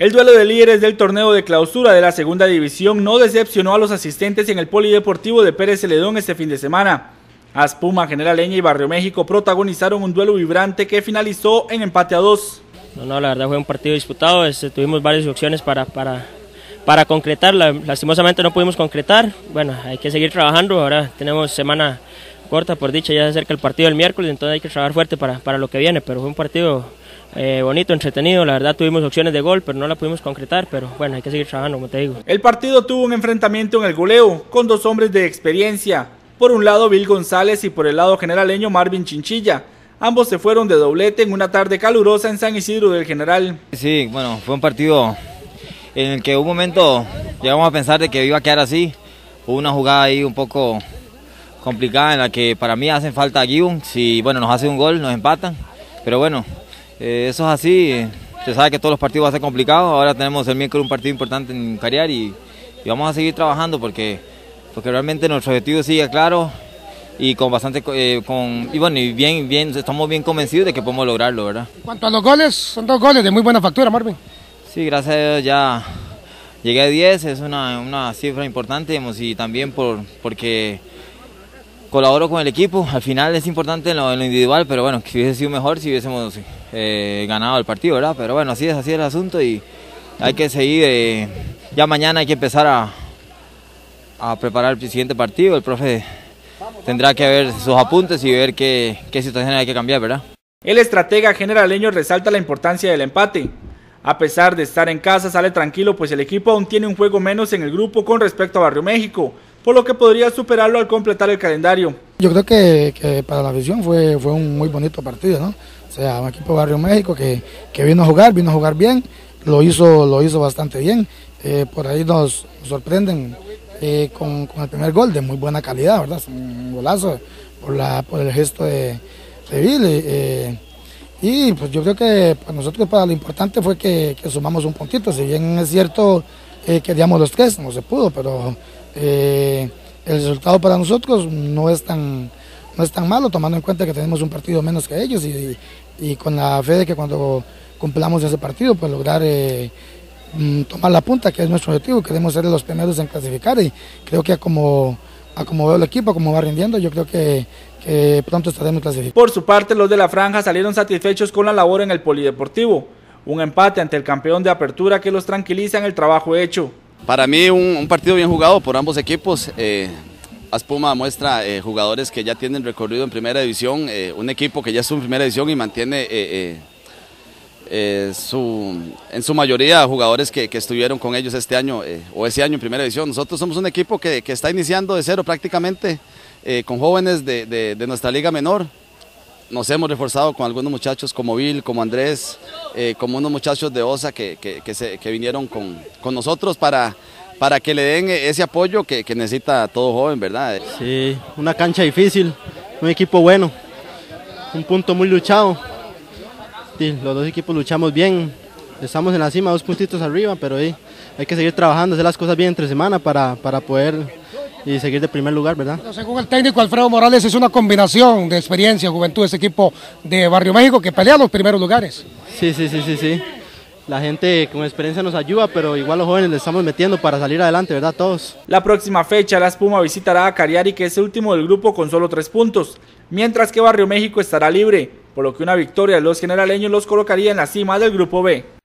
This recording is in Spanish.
El duelo de líderes del torneo de clausura de la Segunda División no decepcionó a los asistentes en el Polideportivo de Pérez Zeledón este fin de semana. As Puma, Generaleña y Barrio México protagonizaron un duelo vibrante que finalizó en empate a 2. No, la verdad fue un partido disputado, tuvimos varias opciones para concretar, lastimosamente no pudimos concretar. Bueno, hay que seguir trabajando, ahora tenemos semana corta, por dicha, ya se acerca el partido el miércoles, entonces hay que trabajar fuerte para lo que viene, pero fue un partido bonito, entretenido, la verdad tuvimos opciones de gol, pero no la pudimos concretar, pero bueno, hay que seguir trabajando, como te digo. El partido tuvo un enfrentamiento en el goleo, con dos hombres de experiencia, por un lado Bill González y por el lado generaleño Marvin Chinchilla. Ambos se fueron de doblete en una tarde calurosa en San Isidro del General. Sí, bueno, fue un partido en el que un momento llegamos a pensar de que iba a quedar así. Hubo una jugada ahí un poco complicada en la que para mí hacen falta a Gibbon. Si bueno, nos hace un gol, nos empatan. Pero bueno, eso es así. Se sabe que todos los partidos van a ser complicados. Ahora tenemos el miércoles un partido importante en Cariari y vamos a seguir trabajando porque realmente nuestro objetivo sigue claro. Y con bastante, estamos bien convencidos de que podemos lograrlo, ¿verdad? En cuanto a los goles, son dos goles de muy buena factura, Marvin. Sí, gracias a Dios ya llegué a 10, es una cifra importante y también porque colaboro con el equipo. Al final es importante en lo individual, pero bueno, que hubiese sido mejor si hubiésemos ganado el partido, ¿verdad? Pero bueno, así es el asunto y hay que seguir, ya mañana hay que empezar a preparar el siguiente partido, el profe tendrá que ver sus apuntes y ver qué situaciones hay que cambiar, ¿verdad? El estratega generaleño resalta la importancia del empate. A pesar de estar en casa, sale tranquilo, pues el equipo aún tiene un juego menos en el grupo con respecto a Barrio México, por lo que podría superarlo al completar el calendario. Yo creo que para la afición fue un muy bonito partido, ¿no? O sea, un equipo de Barrio México que vino a jugar bien, lo hizo bastante bien. Por ahí nos sorprenden con el primer gol de muy buena calidad, ¿verdad? Un golazo por el gesto de Bill. Y pues yo creo que para nosotros lo importante fue que sumamos un puntito. Si bien es cierto, queríamos los tres, no se pudo, pero el resultado para nosotros no es tan malo, tomando en cuenta que tenemos un partido menos que ellos y con la fe de que cuando cumplamos ese partido, pues lograr tomar la punta, que es nuestro objetivo. Queremos ser los primeros en clasificar y creo que como veo el equipo, como va rindiendo, yo creo que pronto estaremos clasificados. Por su parte, los de la franja salieron satisfechos con la labor en el Polideportivo. Un empate ante el campeón de apertura que los tranquiliza en el trabajo hecho. Para mí un partido bien jugado por ambos equipos. As Puma muestra jugadores que ya tienen recorrido en primera división, un equipo que ya estuvo en primera división y mantiene en su mayoría jugadores que estuvieron con ellos este año o ese año en primera división. Nosotros somos un equipo que está iniciando de cero prácticamente, con jóvenes de nuestra liga menor. Nos hemos reforzado con algunos muchachos como Bill, como Andrés, como unos muchachos de Osa que vinieron con nosotros para que le den ese apoyo que necesita todo joven, ¿verdad? Sí, una cancha difícil, un equipo bueno, un punto muy luchado. Sí, los dos equipos luchamos bien, estamos en la cima, 2 puntitos arriba, pero hay que seguir trabajando, hacer las cosas bien entre semana para poder seguir de primer lugar, ¿verdad? Pero según el técnico Alfredo Morales, es una combinación de experiencia, juventud, ese equipo de Barrio México que pelea los primeros lugares. Sí. La gente con experiencia nos ayuda, pero igual los jóvenes le estamos metiendo para salir adelante, ¿verdad? Todos. La próxima fecha, As Puma visitará a Cariari, que es el último del grupo con solo 3 puntos, mientras que Barrio México estará libre, por lo que una victoria de los generaleños los colocaría en la cima del Grupo B.